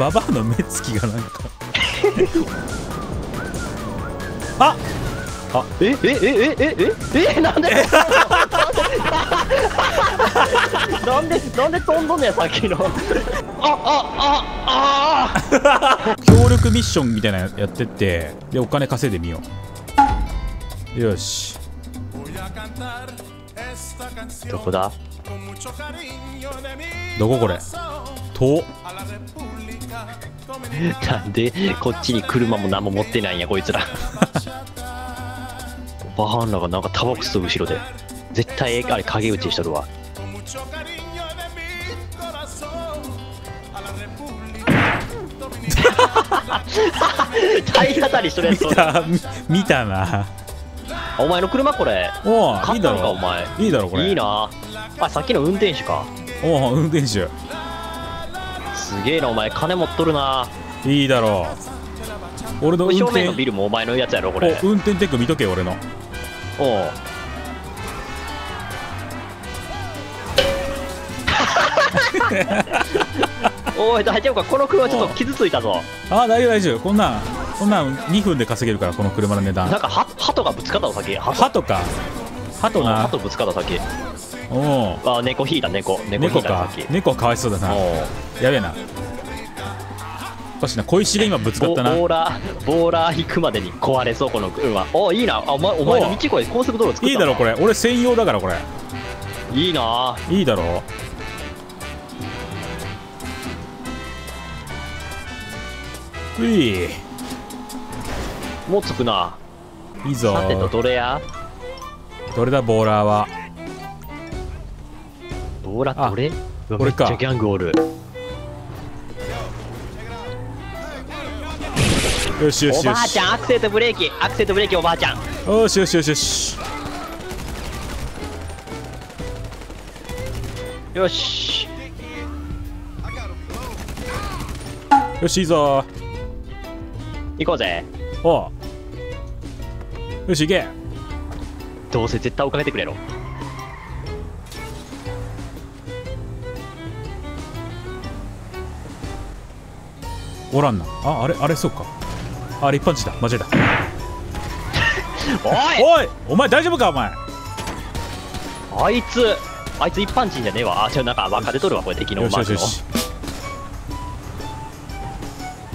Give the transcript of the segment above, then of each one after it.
ババアの目つきがなんかああ、えなんでなんで飛んどんねや、さっきの協力ミッションみたいなのやってって、でお金稼いでみよう。よし、どこだ、どここれ、となんでこっちに車も何も持ってないんやこいつらバハンらがなんかタバコ吸う後ろで絶対あれ影打ちしとるわ体当たりしとるやつ見たな。お前の車これ買ったのか、お前いいだろこれ、いいなあ、さっきの運転手か、おお運転手すげえな、お前金持っとるな、いいだろう、俺の運転正面のビルもお前のやつやろこれ、運転テック見とけ俺の、おおおい大丈夫か、この車ちょっと傷ついたぞ。ああ大丈夫大丈夫、こんなん2分で稼げるから、この車の値段。なんか鳩がぶつかったの先、鳩か、鳩な、鳩ぶつかった先、おお、あ猫引いた、猫か、猫かわいそうだな、やべえな、おかしな、小石で今ぶつかったな、ボーラー引くまでに壊れそう、この車、おいいな、お前の道越え高速道路作ったの、いいだろこれ、俺専用だからこれ、いいな、いいだろ、ういもうつくな、いいぞ、さてとどれや、どれだボーラーは、ボーラーどれ、俺かめっちゃギャングおる、よしよしよし、おばあちゃんアクセルとブレーキ、アクセルとブレーキ、おばあちゃん、よしよしよしよしよしよし、いいぞ行こうぜ、おうよし行け、どうせ絶対追っかけてくれろ、おらんな、あ、あれそうか、あれ一般人だ、間違えたおいお前大丈夫かお前、あいつ一般人じゃねえわ、あ、ちょ、なんか若手取るわこれ、敵のマークの、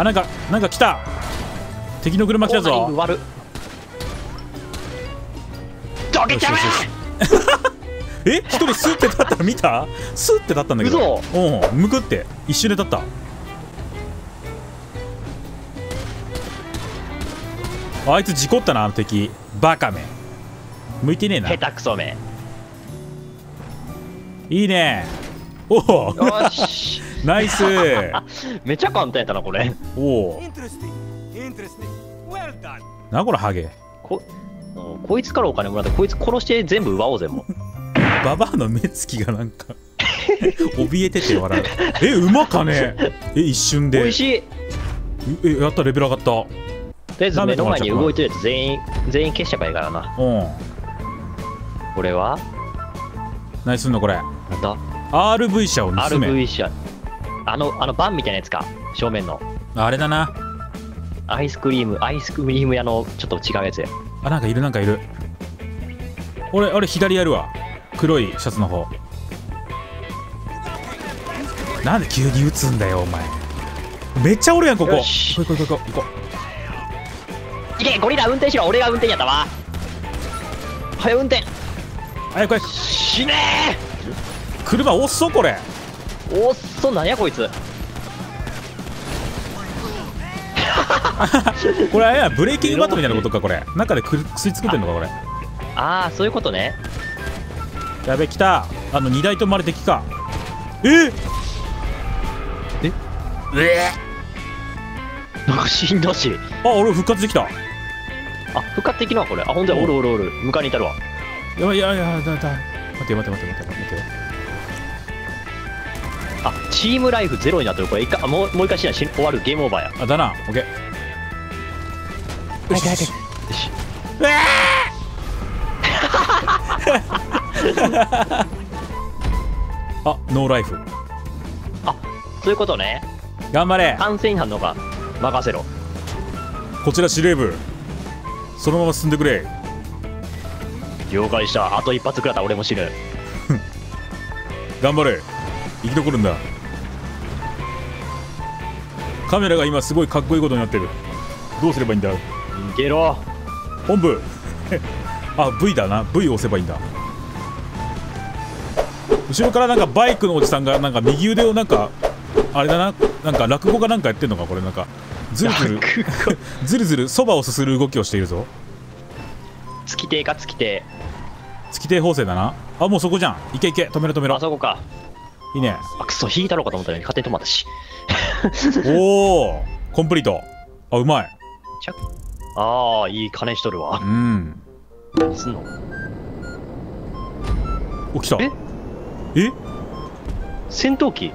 あ、なんか来た、敵の車来たぞ、どけちゃええ、一人スーって立ったの見た、スーって立ったんだけど、うん、むくって一瞬で立った、あいつ事故ったな、あの敵バカめ、向いてねえな、下手くそめ、いいね、おおナイスめちゃ簡単やったなこれ、おおな、これハゲ、こいつからお金もらって、こいつ殺して全部奪おうぜもうババアの目つきがなんか怯えてて笑うえ、うまかねえ、一瞬でおいしい、え、やった、レベル上がった、とりあえず目の前に動いてるやつ全員消しちゃえばいいからな、うん、これは何すんのこれ、なんだ RV 車を盗め、 RV 車、あのバンみたいなやつか、正面のあれだな、アイスクリーム屋のちょっと違うやつや、あ、なんかいる、俺左やるわ、黒いシャツの方、なんで急に撃つんだよお前、めっちゃおるやんここ、行こういけ、ゴリラ運転しろ、俺が運転やったわ、早運転、早く死ねー、車おっそ、これおっそ、なんやこいつこれあれや、ブレーキングバットみたいなことかこれ、中で薬作ってんのかこれ、あーそういうことね、やべ、来た、あの2台ともあれ敵か、なんか死んだし、あ、俺復活できた、あ、復活できるわこれ、あ、ほんとや、おる、迎えにいたるわ、いや、だ、待て、あ、チームライフゼロになってる、これ1回、もう1回しない、終わる、ゲームオーバーや、あ、だな、オッケー、よし、うわあ、ノーライフ、あ、そういうことね、頑張れ。感染違反のか任せろ。こちら司令部、そのまま進んでくれ。了解した。あと一発食らったら俺も死ぬ。頑張れ、生き残るんだ。カメラが今すごいかっこいいことになってる。どうすればいいんだ。逃げろ本部。あ、 V だな。 V を押せばいいんだ。後ろからなんかバイクのおじさんがなんか右腕をなんかあれだな、なんか落語かなんかやってんのかこれ。なんかずるずるずるずるそばをすする動きをしているぞ。月亭か、月亭、月亭法政だな。あ、もうそこじゃん。いけいけ、止めろ止めろ。あそこか、いいね。あ、くそ、引いたろうかと思ったのに勝手に止まったし。おお、コンプリート。あ、うまい。ああ、いい金しとるわ。うん、何すんの。お、来た。え、戦闘機。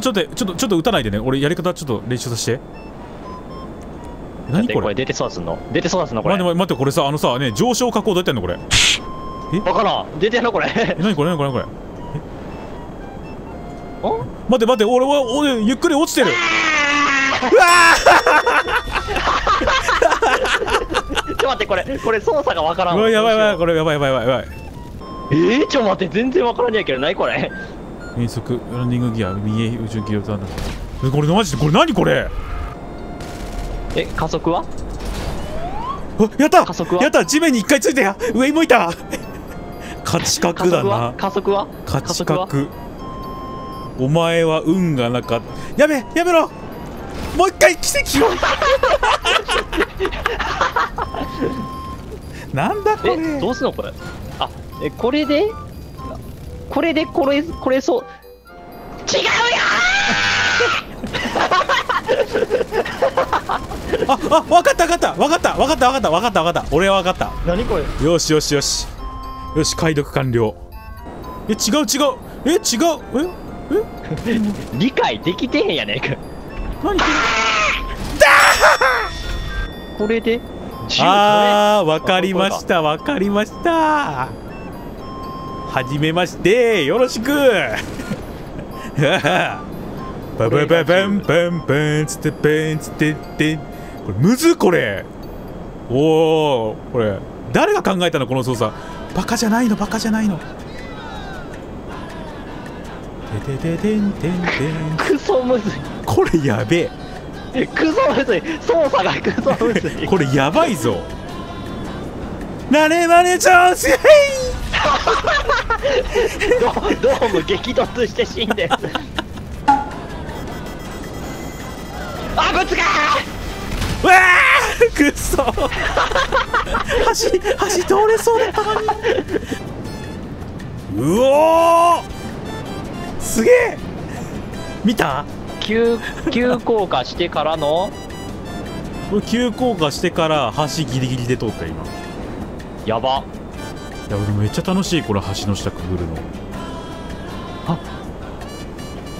ちょっと撃たないでね。俺やり方ちょっと練習させて。何これ、これ出てそうだすんの、出てそうだすんのこれ。待って、これさ、あのさね、上昇加工どうやってんのこれ。え、わからん、出てんのこれ。何これ。お、待って、俺ゆっくり落ちてる。うわー。ちょっと待って、これ操作がわからん。うわ、やばい、これやばい。ちょっと待って、全然わからんやけど、何これ。変速ランディングギア、右へ宇宙ギアをターンだ。これマジで、これ何これ。え、加速は？やった！加速は？やった！地面に一回ついたや！上向いた！価値格だな。加速は？価値格。お前は運がなかった。やめろ！もう一回奇跡を。なんだこれ。どうすんのこれ。あ、これでそう。違うよー。あ、わかった。俺はわかった。何これ。よし、解読完了。違う。理解できてへんやねんか。何これで。ああ、わかりました。はじめまして、よろしく。バンバンつって。これむず、これ。おお、これ誰が考えたのこの操作。バカじゃないの。クソむずい。これやべえ。クソむずい。操作がクソむずい。これやばいぞ。なれまれちゃうし。どうも激突して死んで。あ、ぶつかー！わー！くっそー！橋通れそうだったのに。うおー！すげえ！見た？急降下してからの？これ急降下してから橋ギリギリで通った今。やば。いや、俺めっちゃ楽しいこれ、橋の下くぐるの。あ、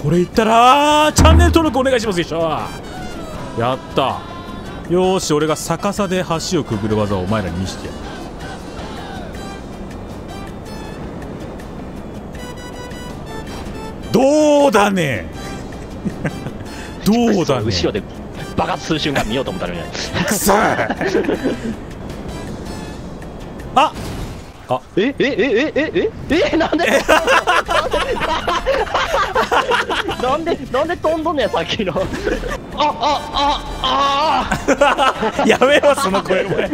これいったらチャンネル登録お願いしますでしょ。やった。よーし、俺が逆さで橋をくぐる技をお前らに見せてやる。どうだね。どうだね。後ろで爆発する瞬間見ようと思ったのに。くそー。あっ、あ、え、なんで飛んどんねやさっきの。あ。やめろその声お前。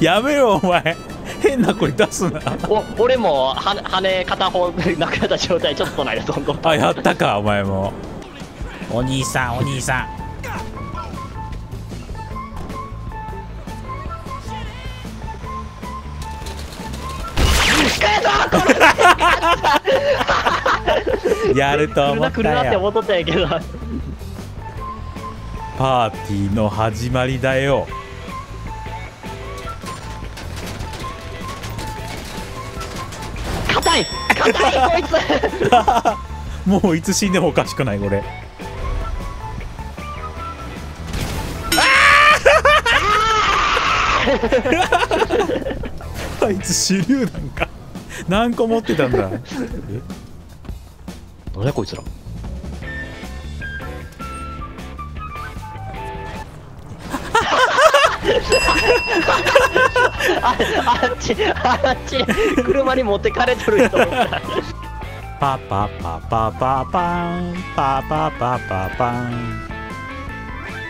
やめろお前。変な声出すな。俺も羽片方なくなった状態ちょっとないで飛んどん。あ、やったかお前も。お兄さん。やると思ったよ。パーティーの始まりだよ。硬いこいつ。もういつ死んでもおかしくないこれ。あいつ手榴弾か。何個持ってたんだ。何やこいつら。あっち車に持ってかれとる人もいた。パパパパパパンパパパパパン。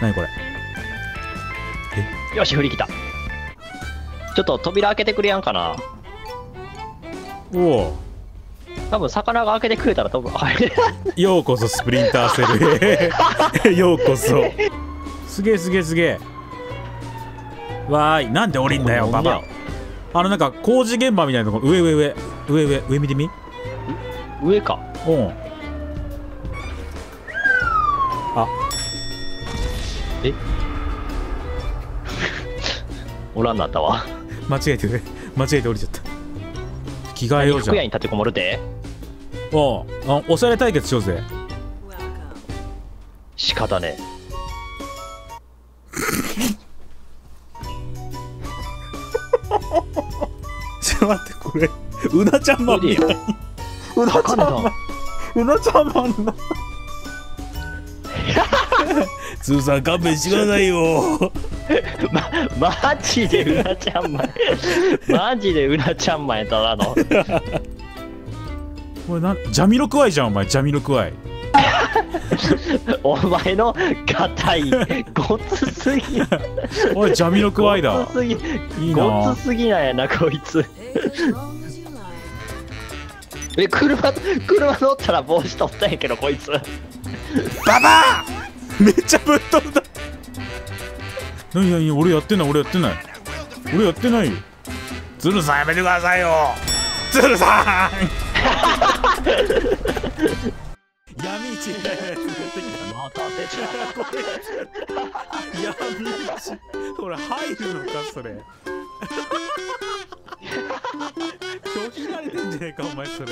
何これ。よし、振り切った。ちょっと扉開けてくれやんかな。おお、多分魚が開けてくれたら多分ようこそスプリンターセルへようこそ。すげえすげえすげえ。わーい、なんで降りんだよババ。あのなんか工事現場みたいなところ、上見てみ。上か。うん。あえおらんなったわ。間違えて降りちゃった。着替えようじゃん。服屋に立てこもるで。おう、おしゃれ対決しようぜ。仕方ねえ。ちょっと待って、これうなちゃんマンみたい。うなちゃんマンだ。つーさん勘弁してくださいよ。マジでうなちゃんマンマジでうなちゃんマンやったらのこれジャミロクワイじゃんお前。ジャミロクワイお前の硬いごつすぎおいジャミロクワイだ。ごつすぎなんやなこいつ。え、車乗ったら帽子取ったんやけどこいつババーめっちゃぶっ飛んだ。何俺やってないよ。ズルさんやめてくださいよズルさん闇市です。また出ちゃう。闇市。ほら入るのかそれ。拒否られてんじゃねえかお前それ。